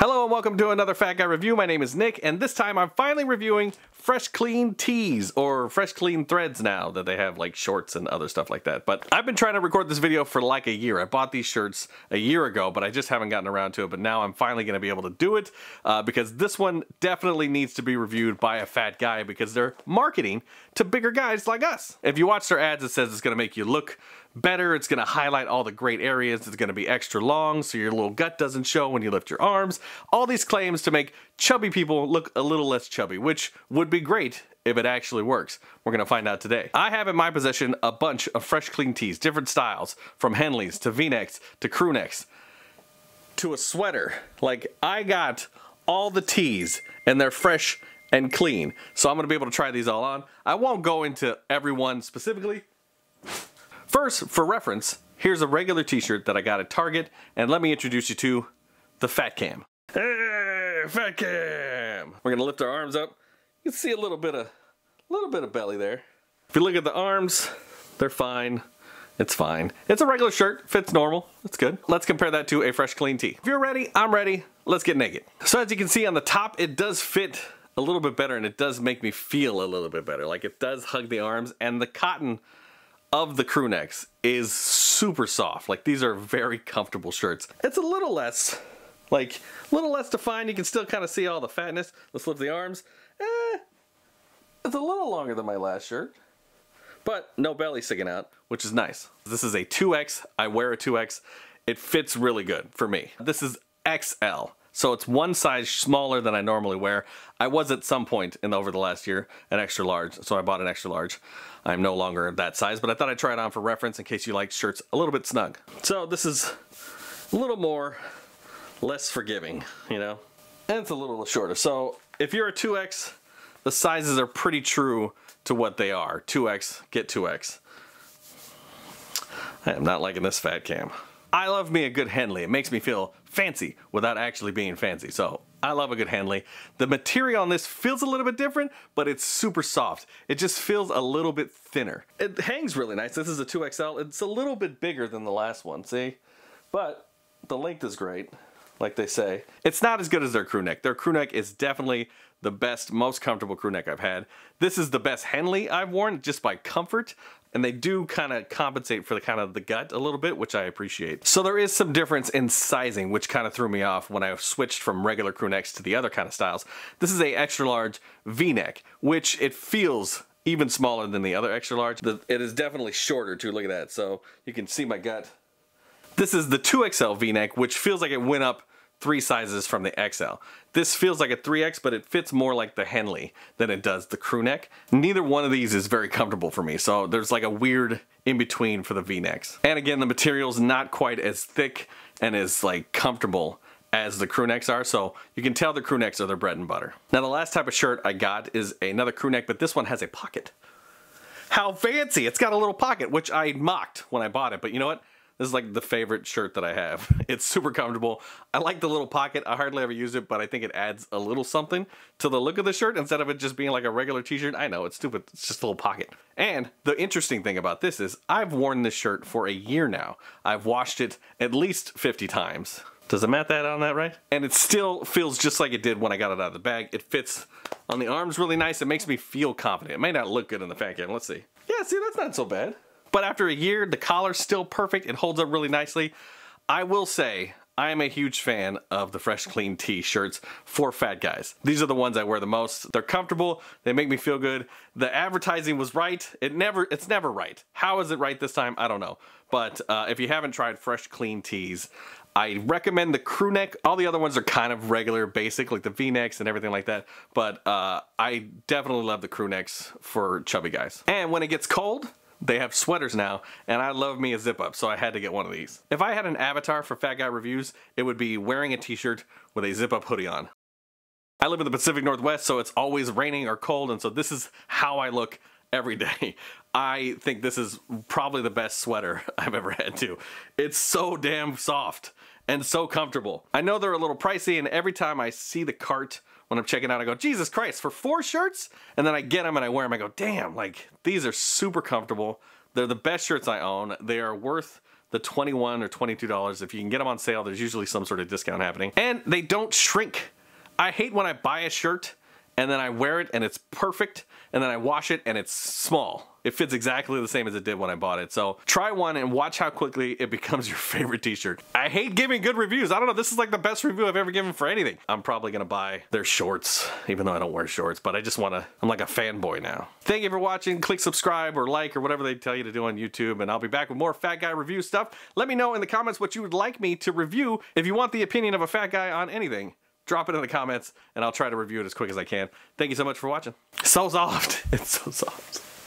Hello and welcome to another Fat Guy Review. My name is Nick, and this time I'm finally reviewing Fresh Clean Tees, or Fresh Clean Threads now that they have like shorts and other stuff like that. But I've been trying to record this video for like a year. I bought these shirts a year ago, but I just haven't gotten around to it. But now I'm finally going to be able to do it because this one definitely needs to be reviewed by a fat guy because they're marketing to bigger guys like us. If you watch their ads, it says it's going to make you look better, it's going to highlight all the great areas, it's going to be extra long so your little gut doesn't show when you lift your arms. All these claims to make chubby people look a little less chubby, which would be great if it actually works. We're going to find out today. I have in my possession a bunch of Fresh Clean Tees, different styles, from Henleys to V-necks to crew necks to a sweater. Like, I got all the tees and they're fresh and clean. So I'm going to be able to try these all on. I won't go into every one specifically. First, for reference, here's a regular t-shirt that I got at Target, and let me introduce you to the Fat Cam. Hey, Fat Cam! We're gonna lift our arms up. You can see a little bit of belly there. If you look at the arms, they're fine. It's fine. It's a regular shirt, fits normal, it's good. Let's compare that to a Fresh Clean Tee. If you're ready, I'm ready, let's get naked. So as you can see on the top, it does fit a little bit better, and it does make me feel a little bit better. Like, it does hug the arms, and the cotton of the crew necks is super soft. Like, these are very comfortable shirts. It's a little less defined. You can still kind of see all the fatness. Let's lift the arms. It's a little longer than my last shirt, but no belly sticking out, which is nice. This is a 2X. I wear a 2X. It fits really good for me. This is XL. So it's one size smaller than I normally wear. I was at some point over the last year an extra large, so I bought an extra large. I'm no longer that size, but I thought I'd try it on for reference in case you like shirts a little bit snug. So this is a little less forgiving, you know? And it's a little shorter. So if you're a 2X, the sizes are pretty true to what they are. 2X, get 2X. I am not liking this Fat Cam. I love me a good Henley. It makes me feel fancy without actually being fancy. So I love a good Henley. The material on this feels a little bit different, but it's super soft. It just feels a little bit thinner. It hangs really nice. This is a 2XL. It's a little bit bigger than the last one, see? But the length is great, like they say. It's not as good as their crew neck. Their crew neck is definitely the best, most comfortable crew neck I've had. This is the best Henley I've worn just by comfort. And they do kind of compensate for the kind of the gut a little bit, which I appreciate. So there is some difference in sizing, which kind of threw me off when I switched from regular crew necks to the other kind of styles. This is a extra large V-neck, which it feels even smaller than the other extra large. It is definitely shorter too, look at that. So you can see my gut. This is the 2XL V-neck, which feels like it went up 3 sizes from the XL. This feels like a 3X, but it fits more like the Henley than it does the crew neck. Neither one of these is very comfortable for me, so there's like a weird in-between for the V-necks. And again, the material's not quite as thick and as like comfortable as the crew necks are, so you can tell the crew necks are their bread and butter. Now, the last type of shirt I got is another crew neck, but this one has a pocket. How fancy! It's got a little pocket, which I mocked when I bought it, but you know what? This is like the favorite shirt that I have. It's super comfortable. I like the little pocket. I hardly ever use it, but I think it adds a little something to the look of the shirt instead of it just being like a regular t-shirt. I know, it's stupid. It's just a little pocket. And the interesting thing about this is I've worn this shirt for a year now. I've washed it at least 50 times. Does it math that on that right? And it still feels just like it did when I got it out of the bag. It fits on the arms really nice. It makes me feel confident. It may not look good in the fat cam. Let's see. Yeah, see, that's not so bad. But after a year, the collar's still perfect. It holds up really nicely. I will say, I am a huge fan of the Fresh Clean Tee shirts for fat guys. These are the ones I wear the most. They're comfortable. They make me feel good. The advertising was right. It's never right. How is it right this time? I don't know. But if you haven't tried Fresh Clean Tees, I recommend the crew neck. All the other ones are kind of regular, basic, like the V-necks and everything like that. But I definitely love the crew necks for chubby guys. And when it gets cold, they have sweaters now, and I love me a zip-up, so I had to get one of these. If I had an avatar for Fat Guy Reviews, it would be wearing a t-shirt with a zip-up hoodie on. I live in the Pacific Northwest, so it's always raining or cold, and so this is how I look every day. I think this is probably the best sweater I've ever had too. It's so damn soft and so comfortable. I know they're a little pricey, and every time I see the cart when I'm checking out, I go, Jesus Christ, for 4 shirts? And then I get them and I wear them, I go, damn, like, these are super comfortable. They're the best shirts I own. They are worth the $21 or $22. If you can get them on sale, there's usually some sort of discount happening. And they don't shrink. I hate when I buy a shirt and then I wear it and it's perfect, and then I wash it and it's small. It fits exactly the same as it did when I bought it. So try one and watch how quickly it becomes your favorite t-shirt. I hate giving good reviews. I don't know, this is like the best review I've ever given for anything. I'm probably gonna buy their shorts, even though I don't wear shorts, but I just wanna, I'm like a fanboy now. Thank you for watching. Click subscribe or like or whatever they tell you to do on YouTube, and I'll be back with more Fat Guy review stuff. Let me know in the comments what you would like me to review. if you want the opinion of a fat guy on anything, drop it in the comments and I'll try to review it as quick as I can. Thank you so much for watching. So soft, it's so soft.